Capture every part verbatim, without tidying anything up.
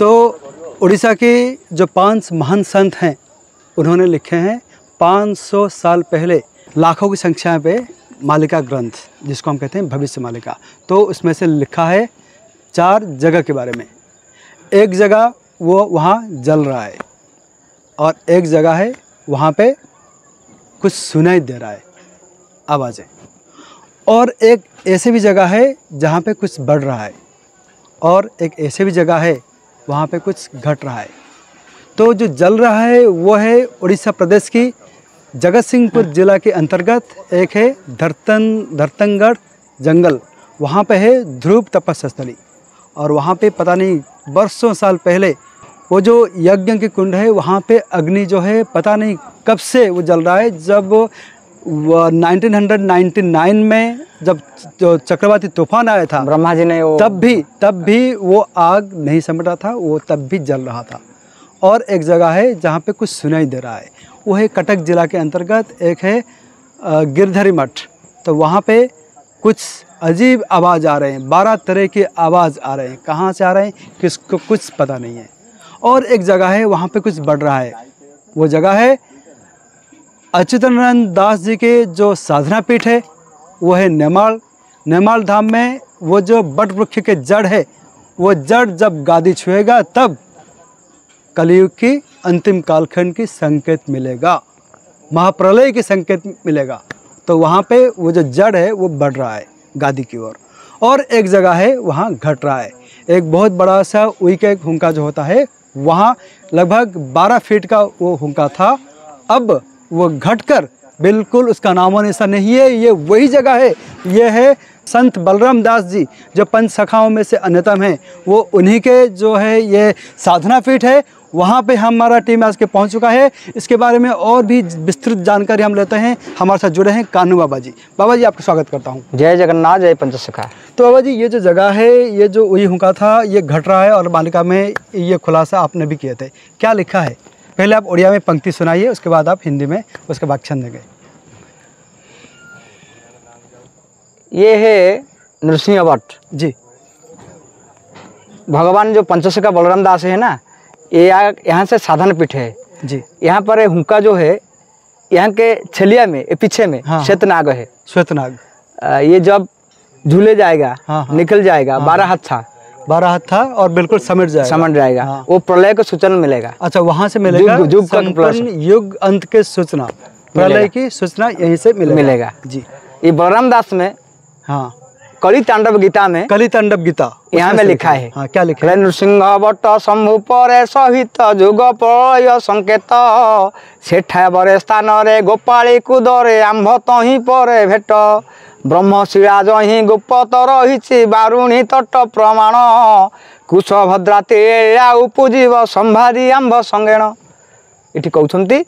तो उड़ीसा के जो पांच महान संत हैं उन्होंने लिखे हैं पाँच सौ साल पहले लाखों की संख्या पे मालिका ग्रंथ, जिसको हम कहते हैं भविष्य मालिका। तो उसमें से लिखा है चार जगह के बारे में। एक जगह वो वहाँ जल रहा है और एक जगह है वहाँ पे कुछ सुनाई दे रहा है आवाज़ें, और एक ऐसे भी जगह है जहाँ पे कुछ बढ़ रहा है और एक ऐसे भी जगह है वहाँ पे कुछ घट रहा है। तो जो जल रहा है वो है उड़ीसा प्रदेश की जगतसिंहपुर जिला के अंतर्गत एक है धरतन धरतनगढ़ जंगल, वहाँ पे है ध्रुव तपस्थली, और वहाँ पे पता नहीं बरसों साल पहले वो जो यज्ञ के कुंड है वहाँ पे अग्नि जो है पता नहीं कब से वो जल रहा है। जब उन्नीस सौ निन्यानवे में जब चक्रवाती तूफान आया था ब्रह्मा जी ने, वो तब भी तब भी वो आग नहीं समटा था, वो तब भी जल रहा था। और एक जगह है जहाँ पे कुछ सुनाई दे रहा है, वो है कटक जिला के अंतर्गत एक है गिरधरी मठ। तो वहाँ पे कुछ अजीब आवाज़ आ रहे हैं, बारह तरह की आवाज़ आ रहे हैं, कहाँ से आ रहे हैं किसको कुछ पता नहीं है। और एक जगह है वहाँ पे कुछ बढ़ रहा है, वो जगह है अच्युतानंद दास जी के जो साधना पीठ है वो है नेमाल नेमाल धाम में। वो जो बट वृक्ष के जड़ है वो जड़ जब गादी छुएगा तब कलयुग की अंतिम कालखंड की संकेत मिलेगा, महाप्रलय की संकेत मिलेगा। तो वहाँ पे वो जो जड़ है वो बढ़ रहा है गादी की ओर, और एक जगह है वहाँ घट रहा है। एक बहुत बड़ा सा उइके हुंका जो होता है वहाँ लगभग बारह फीट का वो हुंका था, अब वो घटकर बिल्कुल उसका नामो निशान नहीं है। ये वही जगह है, ये है संत बलराम दास जी जो पंच सखाओं में से अन्यतम हैं, वो उन्हीं के जो है ये साधना पीठ है, वहाँ पे हमारा टीम आज के पहुँच चुका है। इसके बारे में और भी विस्तृत जानकारी हम लेते हैं, हमारे साथ जुड़े हैं कानू बाबा जी। बाबा जी आपका स्वागत करता हूँ। जय जगन्नाथ, जय पंचसखा। तो बाबा जी ये जो जगह है, ये जो वही हुक्का था, ये घट रहा है और मालिका में ये खुलासा आपने भी किए थे, क्या लिखा है? पहले आप उड़िया में पंक्ति सुनाइए, उसके बाद आप हिंदी में उसके बाद छंद गए। ये है नृसिंहवट जी, भगवान जो पंचसा का बलराम दास है ना, ये यह यहाँ से साधन पीठ है जी। यहाँ पर हुक्का जो है यहाँ के छलिया में पीछे में हाँ, श्वेतनाग है। श्वेतनाग ये जब झूले जाएगा हाँ, हाँ, निकल जाएगा हाँ, बारह हाथ था बारह हाथ था और बिल्कुल समझ जाएगा समझ जाएगा हाँ। वो प्रलय का सूचना मिलेगा। अच्छा, वहाँ से मिलेगा युग युग अंत के सूचना, प्रलय की सूचना यहीं से मिलेगा, मिलेगा। जी, ये बलराम दास में हाँ, कली तांडव गीता में कली तांडव गीता यहाँ में लिखा है हाँ, क्या लिखा है? नृसिंहवट शंभु पर सहित जुग प्रलय संकेत सेठा बरे स्थान रे गोपाली कूद रे आंभ तही परे भेट ब्रह्मशिला जही गुप्त रही बारुणी तट प्रमाण कुशभद्रा तेया उपजीव संभाजी आंभ संगेण। ये कहते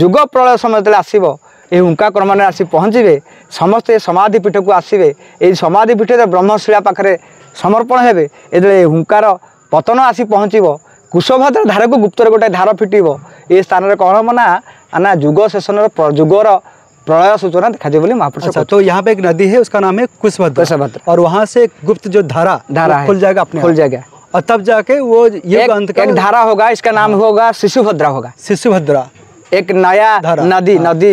जुग प्रलय समय जो आसब ये हुंका क्रम आसी पहुँचे समस्ते समाधि पीठ को आसवे ये समाधि पीठ जो ब्रह्मशिला पाखे समर्पण हे ये हुंकार पतन आसी पहुँचब कुशभद्रा धार को गुप्तर गोटे धार फिटब ये स्थान कौन हम ना आना जुग शेषन जुगर प्रलय सूचना देखा जाए बोले महापुरुष। अच्छा, तो यहाँ पे एक नदी है उसका नाम है कुशभद्रा, और वहाँ से गुप्त जो धारा धारा खुल जाएगा अपने खुल जाएगा और तब जाके वो ये अंत का एक धारा होगा, इसका नाम होगा शिशुभद्रा होगा। शिशुभद्रा एक नया नदी नदी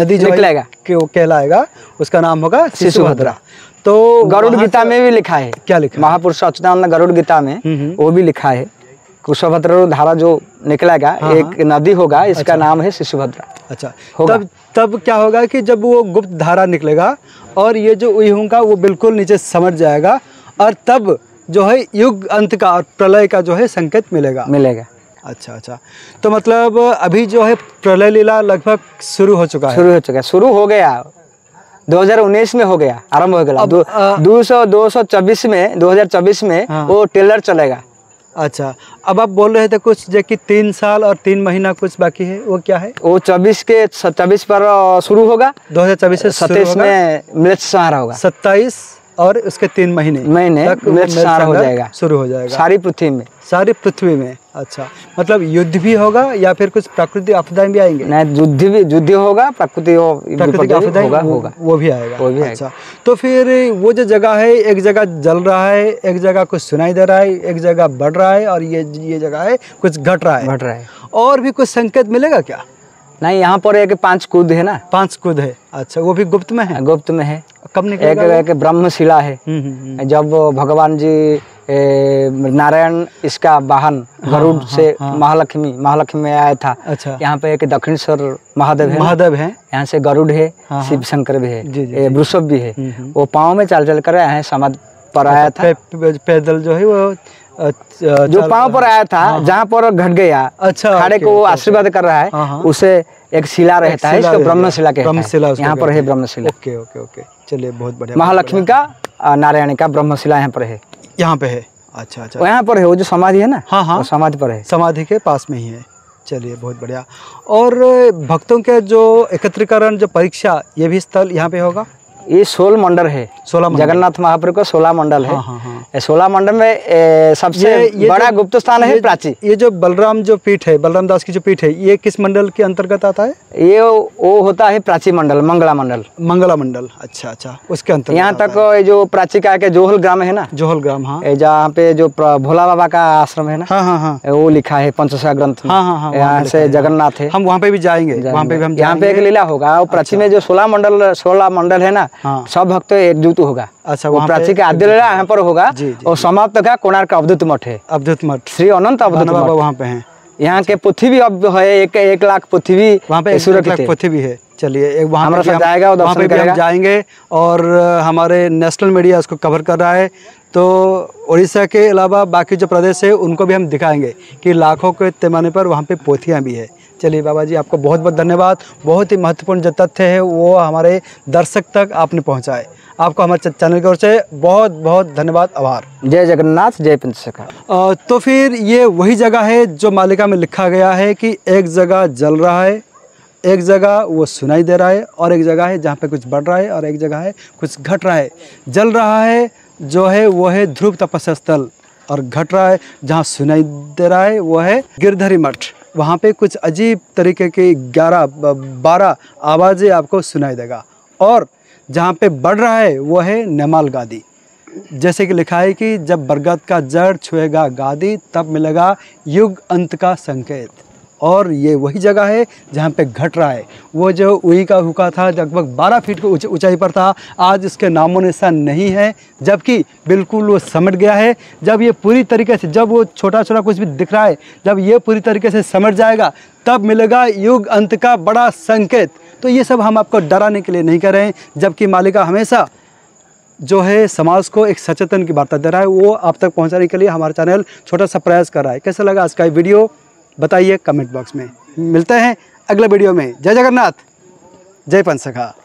नदी जो निकलेगा कहलाएगा, उसका नाम होगा शिशुभद्रा। तो गरुड़ गीता में भी लिखा है, क्या लिखा? महापुरुष अच्युतानंद गरुड़ गीता में वो भी लिखा है कुशभद्रा धारा जो निकलेगा हाँ, एक नदी होगा इसका अच्छा, नाम है शिशुभद्रा। अच्छा, तब तब क्या होगा कि जब वो गुप्त धारा निकलेगा और ये जो उई होगा वो बिल्कुल नीचे समझ जाएगा और तब जो है युग अंत का और प्रलय का जो है संकेत मिलेगा मिलेगा अच्छा अच्छा, तो मतलब अभी जो है प्रलय लीला लगभग शुरू हो चुका है शुरू हो चुका है शुरू हो गया दो हज़ार उन्नीस में हो गया आरम्भ हो गया। दो सौ दो सौ चौबीस में दो हजार चौबीस में वो टेलर चलेगा। अच्छा, अब आप बोल रहे थे कुछ जो कि तीन साल और तीन महीना कुछ बाकी है, वो क्या है? वो चौबीस के चौबीस पर शुरू होगा, दो हजार चौबीस से सत्ताईस में मिले सहारा होगा, सत्ताईस और उसके तीन महीने महीने सारा हो जाएगा, शुरू हो जाएगा सारी पृथ्वी में, सारी पृथ्वी में। अच्छा, मतलब युद्ध भी होगा या फिर कुछ प्राकृतिक आपदाएं भी आएंगी? नहीं, युद्ध भी युद्ध होगा, प्राकृतिक प्राकृतिक आपदाएं होगा, होगा वो भी आएगा, वो भी। अच्छा, तो फिर वो जो जगह है, एक जगह जल रहा है, एक जगह कुछ सुनाई दे रहा है, एक जगह बढ़ रहा है, और ये ये जगह है कुछ घट रहा है, घट रहा है। और भी कुछ संकेत मिलेगा क्या? नहीं, यहाँ पर एक पांच कुंड है ना, पांच कुंड है। अच्छा, वो भी गुप्त में है? गुप्त में है। कब निकलेगा? एक, एक ब्रह्मशिला है, जब भगवान जी नारायण इसका वाहन गरुड़ हाँ, से हाँ, महालक्ष्मी महालक्ष्मी में आया था। अच्छा, यहाँ पे एक दक्षिणेश्वर महादेव है, महादेव है, यहाँ से गरुड़ है, हाँ, शिव शंकर भी है, वृषभ भी है। वो पाँव में चल चल कर यहाँ समाधि पर आया था, पैदल जो है वो जो पाँव पर आया था, जहाँ पर घट गया। अच्छा, खाड़े को वो आशीर्वाद कर रहा है, उसे एक शिला रहता है, इसको ब्रह्मशिला कहते हैं। यहाँ पर है ब्रह्मशिला। ओके ओके ओके, चलिए, बहुत बढ़िया। महालक्ष्मी का, नारायणी का ब्रह्मशिला यहाँ पर है, यहाँ पे है। अच्छा अच्छा, यहाँ पर है, वो जो समाधि है ना, हाँ हाँ, समाधि पर है, समाधि के पास में ही है। चलिए, बहुत बढ़िया। और भक्तों के जो एकत्रीकरण, जो परीक्षा, ये भी स्थल यहाँ पे होगा? ये सोला मंडल है, सोला जगन्नाथ महाप्रभु का सोला मंडल है। हाँ हाँ। सोला मंडल में ए, सबसे ये, ये बड़ा गुप्त स्थान है प्राची। ये जो बलराम जो पीठ है, बलराम दास की जो पीठ है, ये किस मंडल के अंतर्गत आता है? ये वो होता है प्राची मंडल, मंगला मंडल, मंगला मंडल। अच्छा अच्छा, उसके अंतर्गत यहाँ तक जो प्राची का जोहल ग्राम है ना, जोहल ग्राम, हाँ, जहाँ पे जो भोला बाबा का आश्रम है ना, वो लिखा है पंचसा ग्रंथ। यहाँ से जगन्नाथ है, हम वहाँ पे भी जाएंगे, वहाँ पे भी, यहाँ पे एक लीला होगा। प्राची में जो सोला मंडल, सोला मंडल है ना, हाँ, सब भक्त एकजुट होगा। अच्छा, वो प्राची का आद्य लीला यहाँ पर होगा। जी, जी, और समाप्त का कोणार्क का अवधुत मठ है, अवधुत मठ, श्री अनंत अवधुत बाबा वहाँ पे हैं। यहाँ के पोथी भी अब है, एक एक लाख पोथी भी वहाँ पे, एक लाख पोथी भी है। चलिए, वहाँ पर जाएगा, वहाँ पे भी हम जाएंगे, और हमारे नेशनल मीडिया उसको कवर कर रहा है, तो उड़ीसा के अलावा बाकी जो प्रदेश है उनको भी हम दिखाएंगे कि लाखों के पैमाने पर वहाँ पे पोथियाँ भी है। चलिए बाबा जी, आपको बहुत बहुत धन्यवाद। बहुत ही महत्वपूर्ण जो तथ्य है वो हमारे दर्शक तक आपने पहुँचाए। आपको हमारे चैनल की ओर से बहुत बहुत धन्यवाद, आभार। जय जगन्नाथ, जय पंचसखा। तो फिर ये वही जगह है जो मालिका में लिखा गया है कि एक जगह जल रहा है, एक जगह वो सुनाई दे रहा है, और एक जगह है जहाँ पे कुछ बढ़ रहा है, और एक जगह है कुछ घट रहा है। जल रहा है जो है वो है ध्रुव तपस्थली स्थल, और घट रहा है जहाँ सुनाई दे रहा है वो है गिरधरी मठ। वहाँ पे कुछ अजीब तरीके के ग्यारह बारह आवाज़ें आपको सुनाई देगा। और जहाँ पे बढ़ रहा है वो है नेमाल गादी, जैसे कि लिखा है कि जब बरगद का जड़ छुएगा गादी, तब मिलेगा युग अंत का संकेत। और ये वही जगह है जहाँ पे घट रहा है। वो जो उई का हुका था, लगभग बारह फीट की ऊंचाई पर था, आज इसके नामो निशान नहीं है, जबकि बिल्कुल वो समट गया है। जब ये पूरी तरीके से, जब वो छोटा छोटा कुछ भी दिख रहा है, जब ये पूरी तरीके से समट जाएगा, तब मिलेगा युग अंत का बड़ा संकेत। तो ये सब हम आपको डराने के लिए नहीं कर रहे हैं, जबकि मालिका हमेशा जो है समाज को एक सचेतन की वार्ता दे रहा है, वो आप तक पहुँचाने के लिए हमारा चैनल छोटा सा प्रयास कर रहा है। कैसा लगा आज का वीडियो, बताइए कमेंट बॉक्स में। मिलते हैं अगले वीडियो में। जय जगन्नाथ, जय पंचसखा।